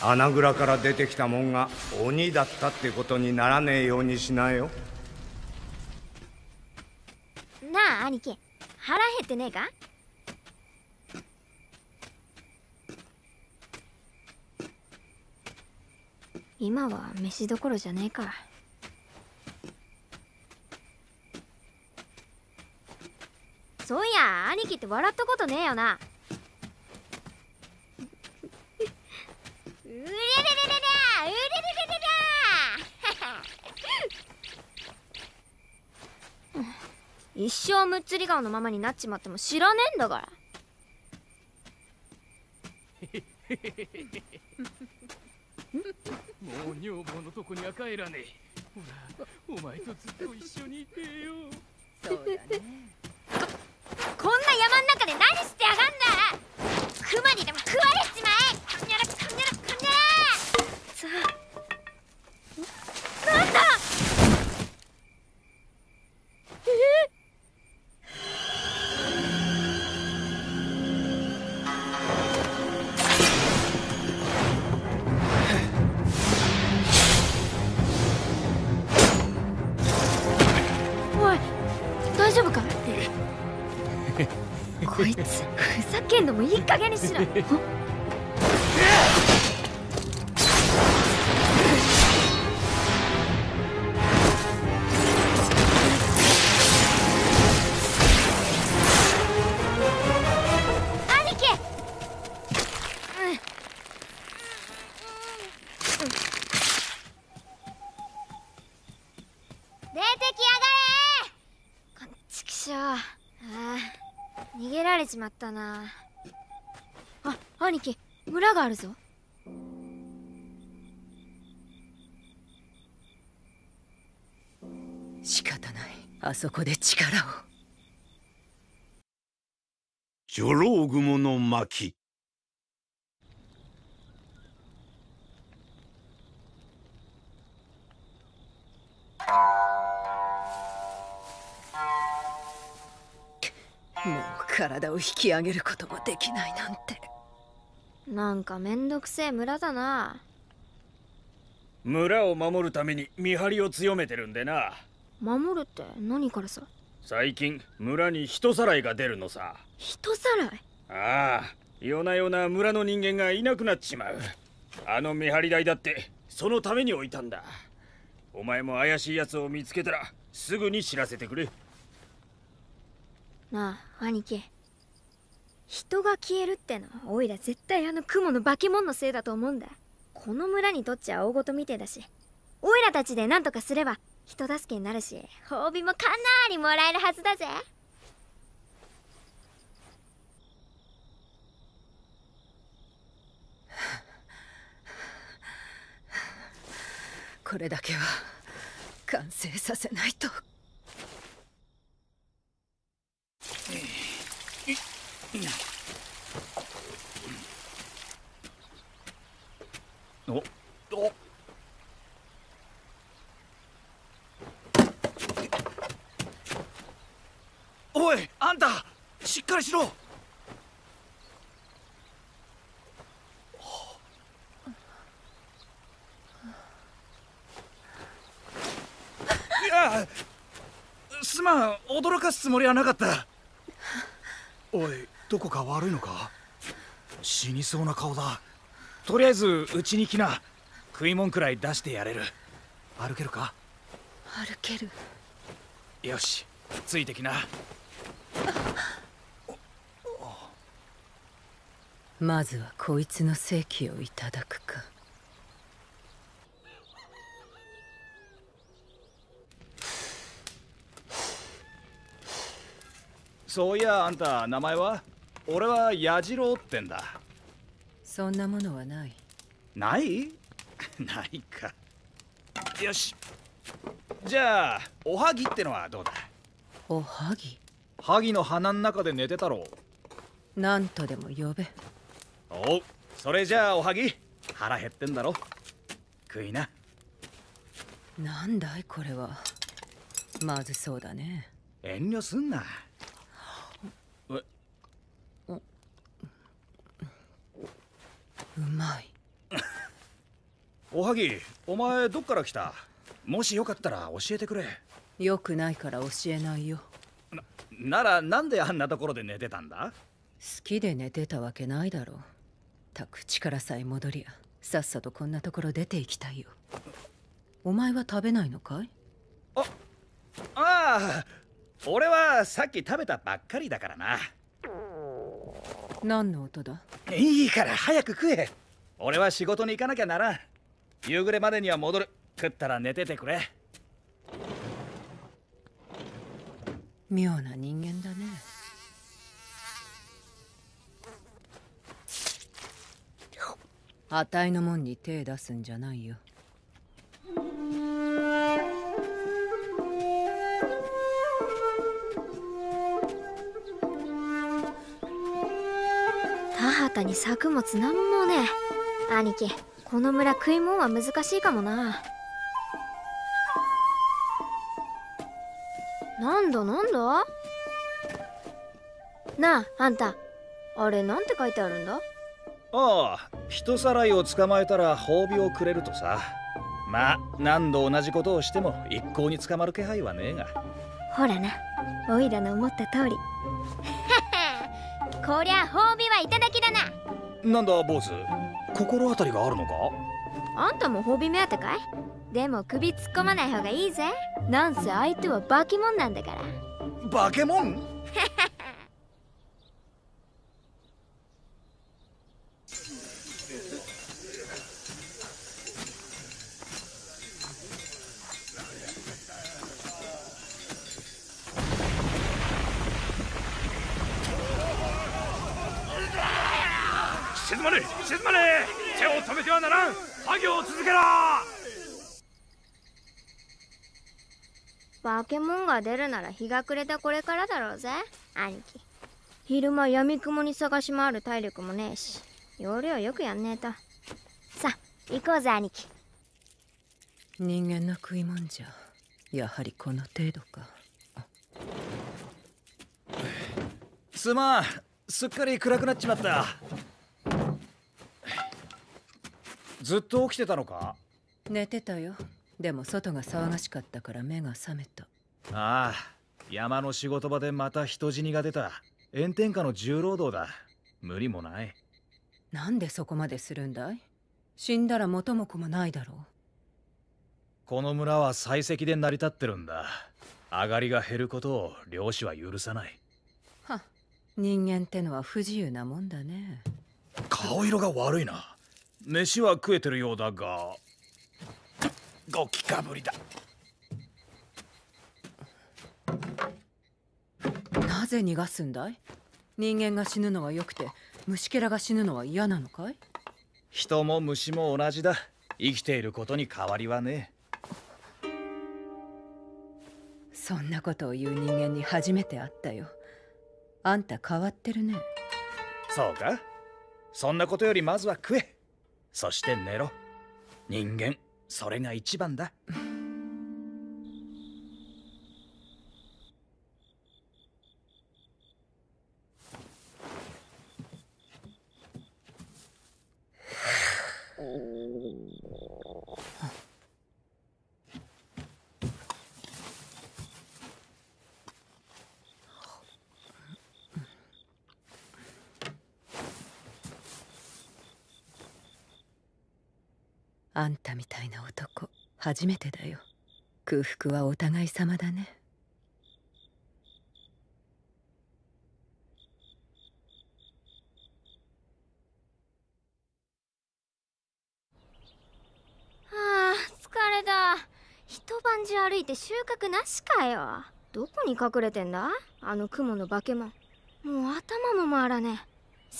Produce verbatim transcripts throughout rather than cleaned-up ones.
穴蔵から出てきたもんが鬼だったってことにならねえようにしなよ。なあ兄貴、腹減ってねえか？今は飯どころじゃねえか。そういや、兄貴って笑ったことねえよな。うれれれれれ、うれれれれれ。一生むっつり顔のままになっちまっても知らねえんだから。もう女房のとこには帰らねえ。ほら、お前とずっと一緒にいてよ。そうだね。こんな山ん中で何してやがんだ。クマにでも食われちまえ。こんにゃらこんにゃらこんにゃら。さあ。なんだ。ええ。おい、大丈夫か？こいつふざけんのもいい加減にしろ。しまったなあ。兄貴、村があるぞ。仕方ない、あそこで力を。女郎雲の巻。もう体を引き上げることもできないなんて。なんかめんどくせえ村だな。村を守るために見張りを強めてるんでな。守るって何からさ？最近村に人さらいが出るのさ。人さらい？ああ、夜な夜な村の人間がいなくなっちまう。あの見張り台だってそのために置いたんだ。お前も怪しいやつを見つけたらすぐに知らせてくれ。なあ兄貴、人が消えるってのはおいら絶対あの雲の化け物のせいだと思うんだ。この村にとっちゃ大ごとみてえだし、おいらたちで何とかすれば人助けになるし、褒美もかなりもらえるはずだぜ。これだけは完成させないと。おっおっ、おいあんた、しっかりしろ。いや、すまん、驚かすつもりはなかった。おい、どこか悪いのか？死にそうな顔だ。とりあえずうちに来な。食いもんくらい出してやれる。歩けるか？歩ける。よし、ついてきな。まずはこいつの正気をいただくか。そういや、あんた名前は？俺は矢次郎ってんだ。そんなものはない。ない？ないか。よし。じゃあおはぎってのはどうだ？おはぎ？萩の花の中で寝てたろう。なんとでも呼べ。おう、それじゃあおはぎ。腹減ってんだろ。食いな。なんだいこれは。まずそうだね。遠慮すんな。うまい。おはぎ、お前どっから来た？もしよかったら教えてくれ。よくないから教えないよ。 な, ならなんであんなところで寝てたんだ？好きで寝てたわけないだろう。たく力さえ戻りや、さっさとこんなところ出ていきたいよ。お前は食べないのかい？あ、ああ、俺はさっき食べたばっかりだからな。何の音だ？いいから早く食え。俺は仕事に行かなきゃならん。夕暮れまでには戻る。食ったら寝ててくれ。妙な人間だね。あたいのもんに手出すんじゃないよ。田畑に作物なんもねえ。兄貴、この村食いもんは難しいかもな。なんだなんだ？なあ、あんた、あれなんて書いてあるんだ？ああ、人さらいを捕まえたら褒美をくれるとさ。まあ何度同じことをしても一向に捕まる気配はねえが。ほらな、おいらの思った通り。こりゃ褒美はいただきだな。なんだ坊主、心当たりがあるのか？あんたも褒美目当てかい？でも首突っ込まない方がいいぜ。なんせ相手はバケモンなんだから。バケモン？静まれ、静まれ。手を止めてはならん。作業を続けろ。バケモンが出るなら日が暮れたこれからだろうぜ、兄貴。昼間やみくもに探し回る体力もねえし、要領よくやんねえと。さあ行こうぜ、兄貴。人間の食いもんじゃやはりこの程度か。すまん、すっかり暗くなっちまった。ずっと起きてたのか？寝てたよ。でも外が騒がしかったから目が覚めた。ああ、山の仕事場でまた人死にが出た。炎天下の重労働だ。無理もない。なんでそこまでするんだい？死んだら元も子もないだろう。この村は採石で成り立ってるんだ。上がりが減ることを漁師は許さない。はっ、人間ってのは不自由なもんだね。顔色が悪いな。飯は食えてるようだが、ごきかぶりだ。なぜ逃がすんだい？人間が死ぬのはよくて、虫けらが死ぬのは嫌なのかい？人も虫も同じだ。生きていることに変わりはねえ。そんなことを言う人間に初めて会ったよ。あんた変わってるね。そうか？そんなことよりまずは食え。そして寝ろ。人間、それが一番だ。あんたみたいな男、初めてだよ。空腹はお互い様だね。はあ、疲れた。一晩中歩いて収穫なしかよ。どこに隠れてんだ、あの雲の化け物。もう頭も回らね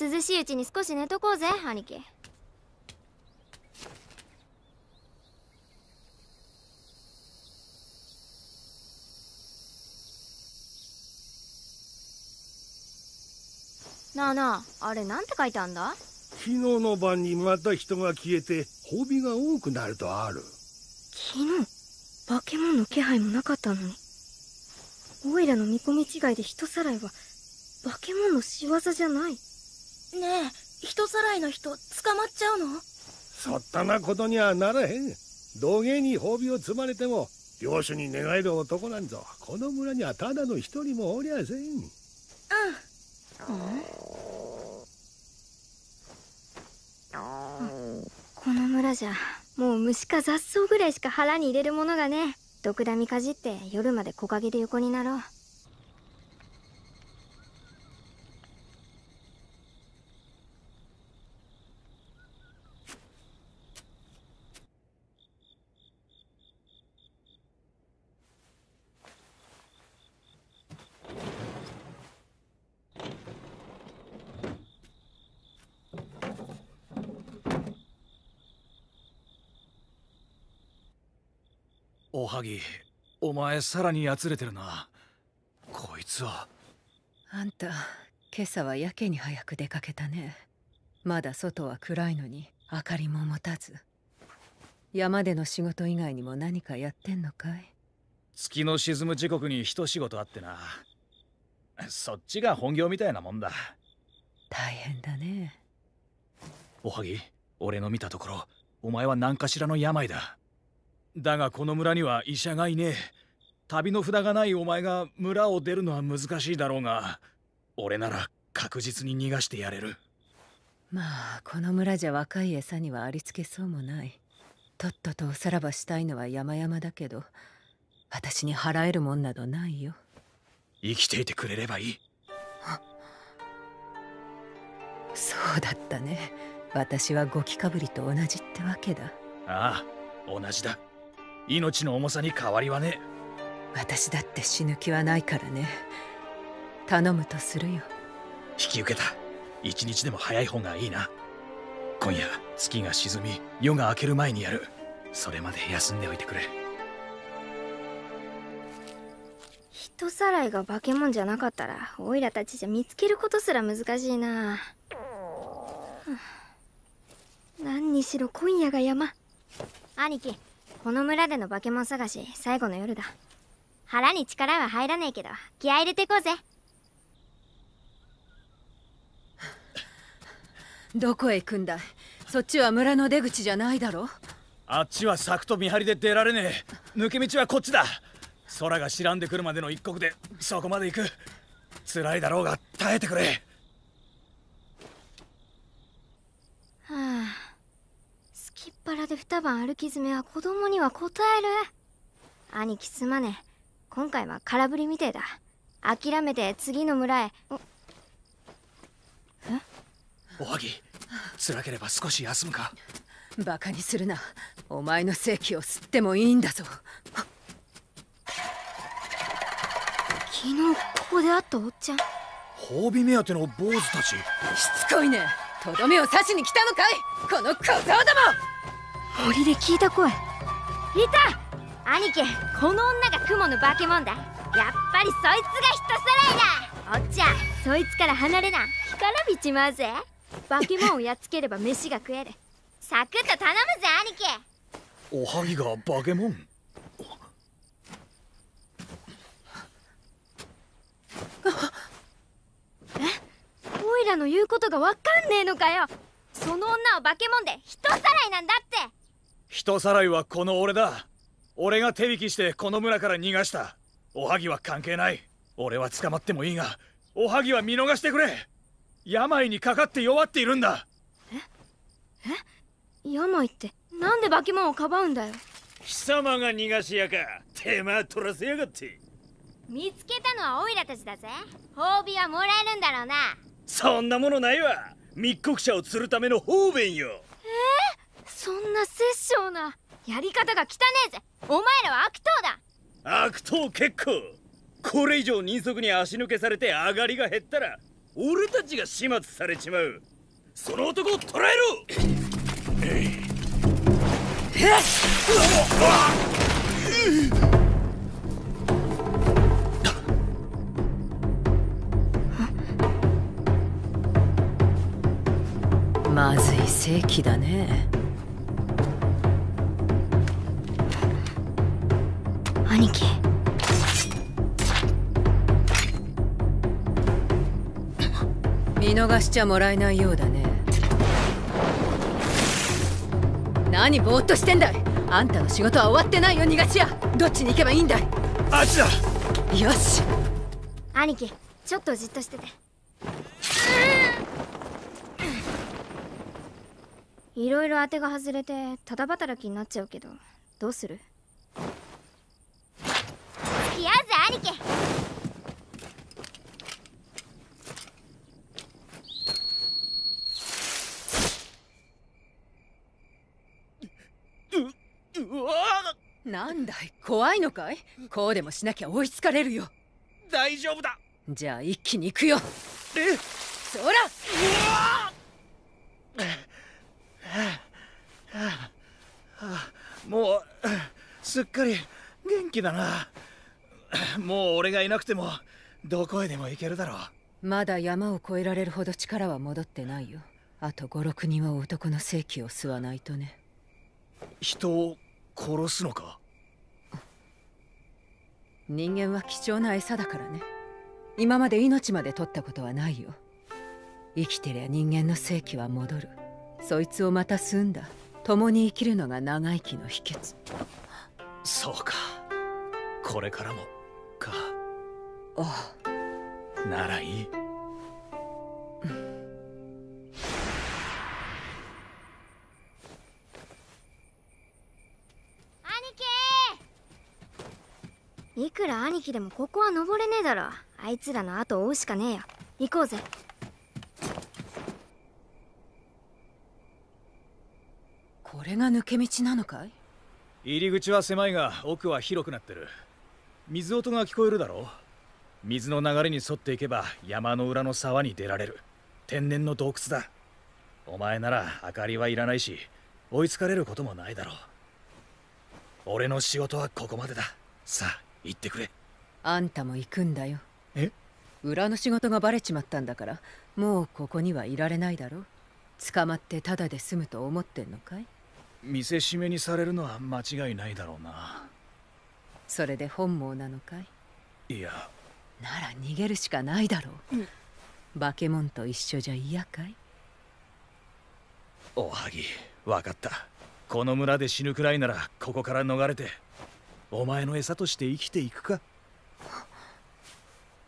え。涼しいうちに少し寝とこうぜ、兄貴。なあなあ、あれなんて書いてあんだ？昨日の晩にまた人が消えて褒美が多くなるとある。昨日化け物の気配もなかったのに。おいらの見込み違いで人さらいは化け物の仕業じゃないねえ。人さらいの人捕まっちゃうの？そったなことにはならへん。土下に褒美を積まれても領主に寝返る男なんぞこの村にはただの一人もおりゃせん。あ、うん、この村じゃもう虫か雑草ぐらいしか腹に入れるものがね。毒ダミかじって夜まで木陰で横になろう。おはぎ、お前さらにやつれてるな。こいつは。あんた、今朝はやけに早く出かけたね。まだ外は暗いのに明かりも持たず。山での仕事以外にも何かやってんのかい？月の沈む時刻に一仕事あってな。そっちが本業みたいなもんだ。大変だね。おはぎ、俺の見たところ、お前は何かしらの病だ。だがこの村には医者がいねえ。旅の札がないお前が村を出るのは難しいだろうが、俺なら確実に逃がしてやれる。まあこの村じゃ若い餌にはありつけそうもない。とっととおさらばしたいのは山々だけど、私に払えるもんなどないよ。生きていてくれればいい。そうだったね。私はゴキかぶりと同じってわけだ。ああ、同じだ。命の重さに変わりはねえ。私だって死ぬ気はないからね。頼むとするよ。引き受けた。一日でも早い方がいいな。今夜月が沈み夜が明ける前にやる。それまで休んでおいてくれ。人さらいが化け物じゃなかったらオイラたちじゃ見つけることすら難しいな。何にしろ今夜が山。兄貴、この村での化け物探し、最後の夜だ。腹に力は入らねえけど、気合い入れていこうぜ。どこへ行くんだい？そっちは村の出口じゃないだろ。あっちは柵と見張りで出られねえ。抜け道はこっちだ。空が白んでくるまでの一刻で、そこまで行く。辛いだろうが、耐えてくれ。はあ。きっ腹で二晩歩き詰めは子供にはこたえる。兄貴、すまねえ。今回は空振りみてえだ。諦めて次の村へ。おおはぎ、辛ければ少し休むか。バカにするな。お前の正気を吸ってもいいんだぞ。昨日ここで会ったおっちゃん。褒美目当ての坊主たち。しつこいね。とどめを刺しに来たのかい、この小僧ども。森で聞いた声。いた。兄貴、この女が雲の化け物だ。やっぱりそいつが人さらいだ。おっちゃん、そいつから離れな。干からびちまうぜ。化け物をやっつければ飯が食える。サクッと頼むぜ兄貴。おはぎが化け物。え、オイラの言うことがわかんねえのかよ。その女は化け物で人さらいなんだって。人さらいはこの俺だ。俺が手引きしてこの村から逃がした。おはぎは関係ない。俺は捕まってもいいが、おはぎは見逃してくれ。病にかかって弱っているんだ。ええ、病ってなんで化け物をかばうんだよ。貴様が逃がしやか。手間取らせやがって。見つけたのはオイラたちだぜ。褒美はもらえるんだろうな。そんなものないわ。密告者を釣るための方便よ。えー、そんな殺生なやり方が汚えぜ。お前らは悪党だ。悪党結構。これ以上人足に足抜けされて上がりが減ったら俺たちが始末されちまう。その男を捕らえろ。えい。えっ、うわっ、うわっ、うわっ。まずい世紀だね。兄貴、見逃しちゃもらえないようだね。何ぼーっとしてんだい。あんたの仕事は終わってないよ、逃がしや。どっちに行けばいいんだい。あっちだ。よし、兄貴ちょっとじっとしてて。いろいろ当てが外れてただ働きになっちゃうけど、どうする？付き合うぜ兄貴。なんだい、怖いのかい？こうでもしなきゃ追いつかれるよ。大丈夫だ。じゃあ一気に行くよ。えっ、そら！うわぁ！もうすっかり元気だな。もう俺がいなくてもどこへでも行けるだろう。まだ山を越えられるほど力は戻ってないよ。あとごろくにんは男の性器を吸わないとね。人を殺すのか？人間は貴重な餌だからね。今まで命まで取ったことはないよ。生きてりゃ人間の性器は戻る。そいつをまた吸うんだ。共に生きるのが長生きの秘訣。そうか、これからもか。ああ、ならいい。いくら兄貴でもここは登れねえだろ。あいつらの後を追うしかねえよ。行こうぜ。これが抜け道なのかい？入り口は狭いが奥は広くなってる。水音が聞こえるだろう。水の流れに沿っていけば山の裏の沢に出られる。天然の洞窟だ。お前なら明かりはいらないし追いつかれることもないだろう。俺の仕事はここまでだ。さあ行ってくれ。あんたも行くんだよ。え？裏の仕事がバレちまったんだから、もうここにはいられないだろう。捕まってただで済むと思ってんのかい？見せしめにされるのは間違いないだろうな。それで本望なのかい？いや、なら逃げるしかないだろう、うん、化け物と一緒じゃ嫌かい？おはぎ、分かった。この村で死ぬくらいならここから逃れてお前の餌として生きていくか。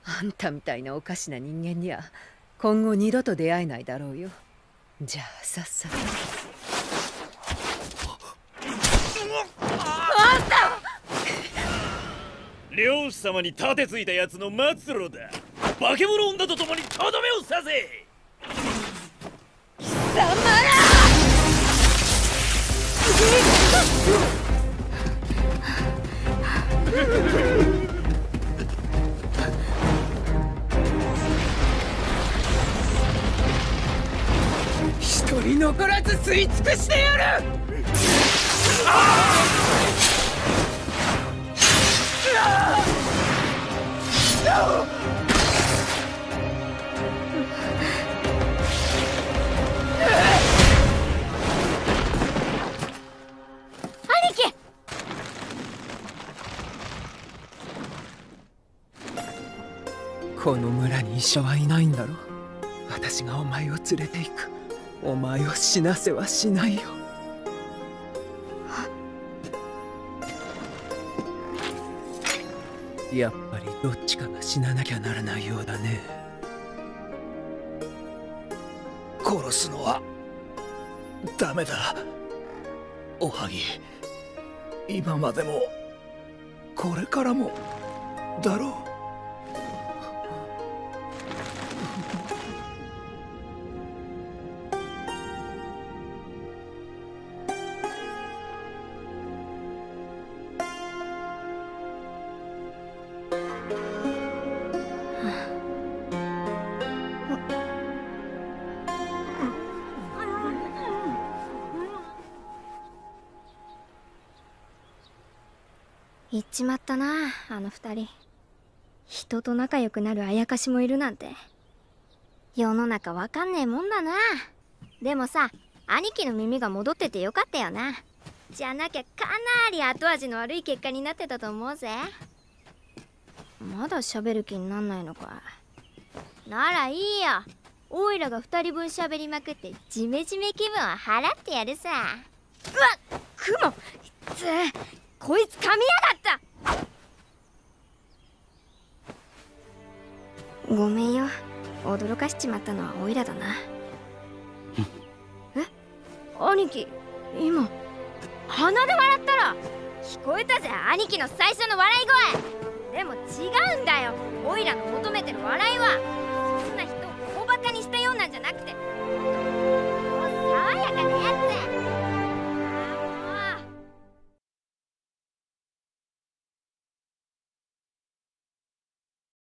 あんたみたいなおかしな人間には今後二度と出会えないだろうよ。じゃあさっさと。あんた！漁師様に立てついたやつの末路だ。化け物女と共にとどめを刺せ。貴様ら！一人残らず吸い尽くしてやる！ああああ、この村に医者はいないんだろ。私がお前を連れて行く。お前を死なせはしないよ。やっぱりどっちかが死ななきゃならないようだね。殺すのはダメだ。おはぎ、今までもこれからもだろう。行っちまったな、あの二人。人と仲良くなるあやかしもいるなんて、世の中わかんねえもんだな。でもさ、兄貴の耳が戻っててよかったよな。じゃなきゃかなり後味の悪い結果になってたと思うぜ。まだ喋る気になんないのか。ならいいよ、オイラが二人ぶん喋りまくってジメジメ気分を払ってやるさ。うわっ、クモつー、こいつ噛みやがった。ごめんよ、驚かしちまったのはオイラだな。え、兄貴、今鼻で笑ったら聞こえたぜ、兄貴の最初の笑い声。でも違うんだよ、オイラの求めてる笑いは。